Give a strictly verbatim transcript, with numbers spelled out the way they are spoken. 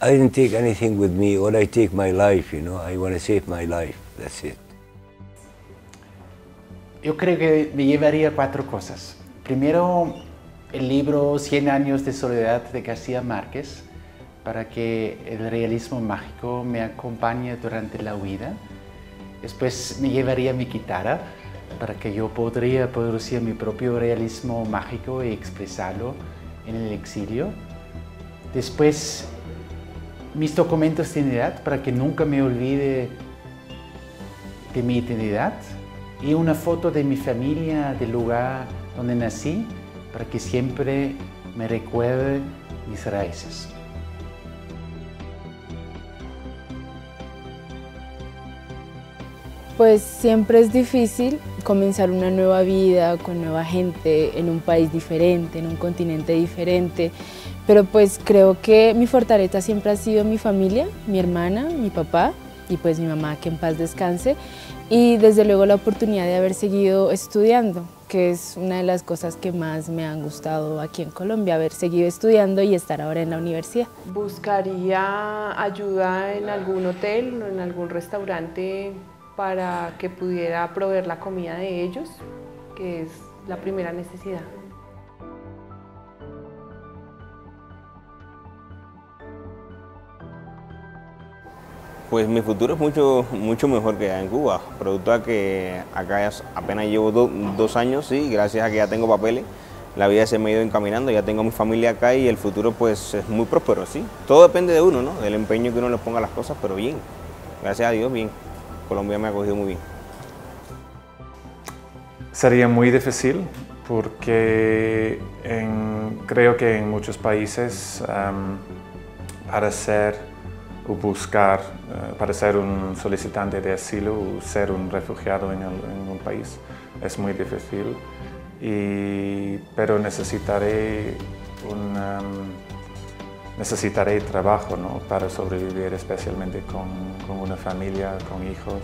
I didn't take anything with me, or I take my life, you know. I want to save my life, that's it. Yo creo que me llevaría cuatro cosas. Primero, el libro Cien Años de Soledad de García Márquez, para que el realismo mágico me acompañe durante la huida. Después me llevaría mi guitarra, para que yo podría producir mi propio realismo mágico y expresarlo en el exilio. Después, mis documentos de identidad, para que nunca me olvide de mi identidad, y una foto de mi familia, del lugar donde nací, para que siempre me recuerde mis raíces. Pues siempre es difícil comenzar una nueva vida con nueva gente, en un país diferente, en un continente diferente. Pero pues creo que mi fortaleza siempre ha sido mi familia, mi hermana, mi papá y pues mi mamá, que en paz descanse. Y desde luego la oportunidad de haber seguido estudiando, que es una de las cosas que más me han gustado aquí en Colombia, haber seguido estudiando y estar ahora en la universidad. Buscaría ayuda en algún hotel o en algún restaurante para que pudiera proveer la comida de ellos, que es la primera necesidad. Pues mi futuro es mucho, mucho mejor que allá en Cuba, producto a que acá apenas llevo do, dos años y gracias a que ya tengo papeles, la vida se me ha ido encaminando, ya tengo a mi familia acá y el futuro pues es muy próspero, sí. Todo depende de uno, ¿no? Del empeño que uno le ponga a las cosas, pero bien, gracias a Dios, bien. Colombia me ha acogido muy bien. Sería muy difícil porque en, creo que en muchos países um, para ser o buscar, uh, para ser un solicitante de asilo o ser un refugiado en, el, en un país es muy difícil, y, pero necesitaré, un, um, necesitaré trabajo, ¿no? Para sobrevivir, especialmente con, con una familia, con hijos.